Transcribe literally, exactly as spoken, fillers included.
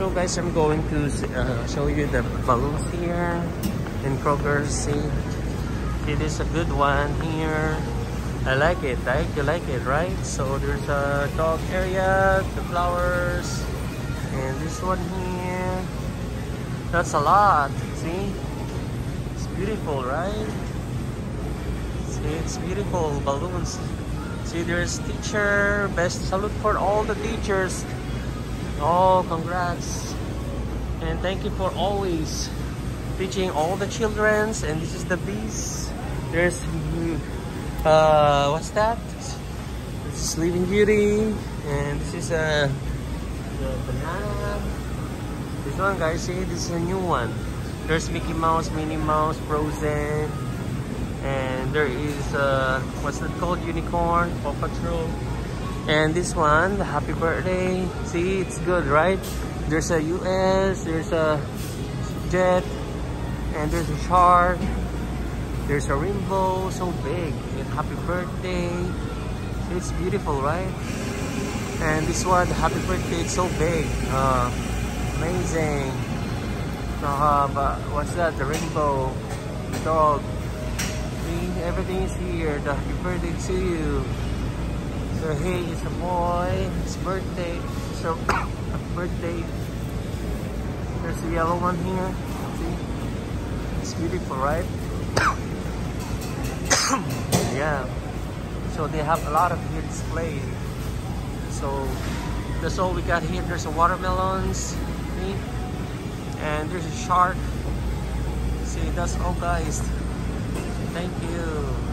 So guys, I'm going to uh, show you the balloons here in Kroger. See, it is a good one here. I like it, right? You like it, right? So there's a dog area, the flowers, and this one here. That's a lot, see? It's beautiful, right? See, it's beautiful balloons. See, there's teacher, best salute for all the teachers. Oh, congrats. And thank you for always teaching all the childrens. And this is the bees. There's... Uh, what's that? This is Sleeping Beauty, and this is a uh, banana. This one, guys, see, this is a new one. There's Mickey Mouse, Minnie Mouse, Frozen, and there is uh, what's that called? Unicorn, Paw Patrol, and this one, the Happy Birthday. See, it's good, right? There's a U S, there's a jet, and there's a shark. There's a rainbow, so big, and happy birthday. It's beautiful, right? And this one, happy birthday, it's so big. Uh, amazing. Uh, but what's that? The rainbow, the dog. See, everything is here. The happy birthday to you. So hey, it's a boy. It's birthday. So happy birthday. There's a yellow one here. See, it's beautiful, right? Yeah, so they have a lot of here display. So that's all we got here. There's a watermelons, see? And there's a shark. See, that's all, guys. Thank you.